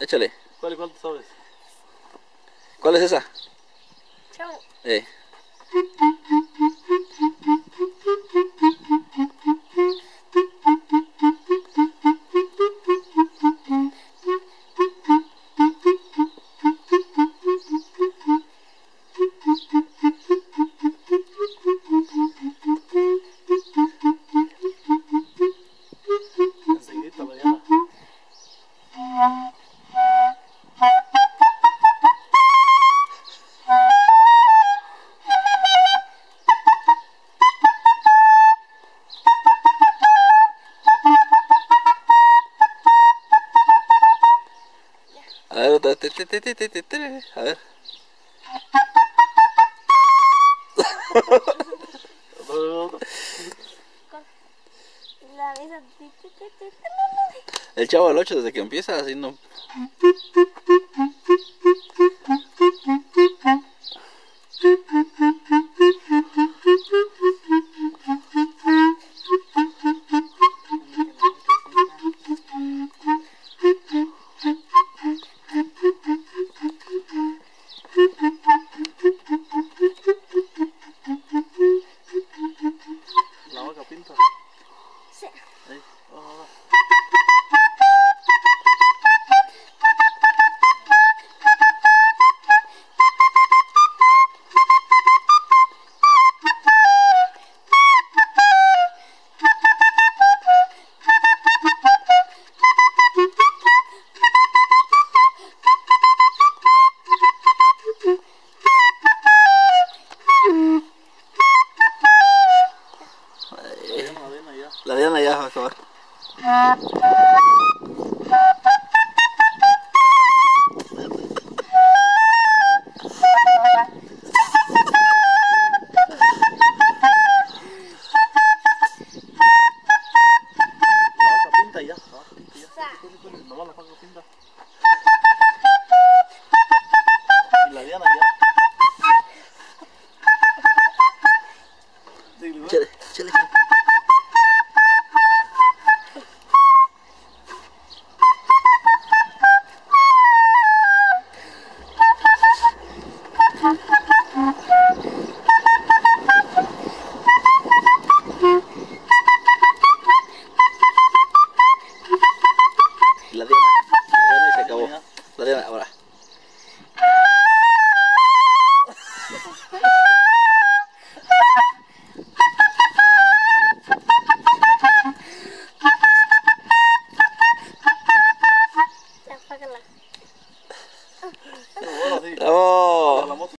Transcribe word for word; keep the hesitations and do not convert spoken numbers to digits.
Échale. ¿Cuál y cuál tú sabes? ¿Cuál es esa? Chavo. Eh. A ver, otra vez. A ver. El Chavo del ocho desde que empieza haciendo. La Diana ya va a acabar. La Diana ya. Chale, chale. La Diana, la Diana se acabó. La Diana, ahora. Ya, apágala. ¡Bravo!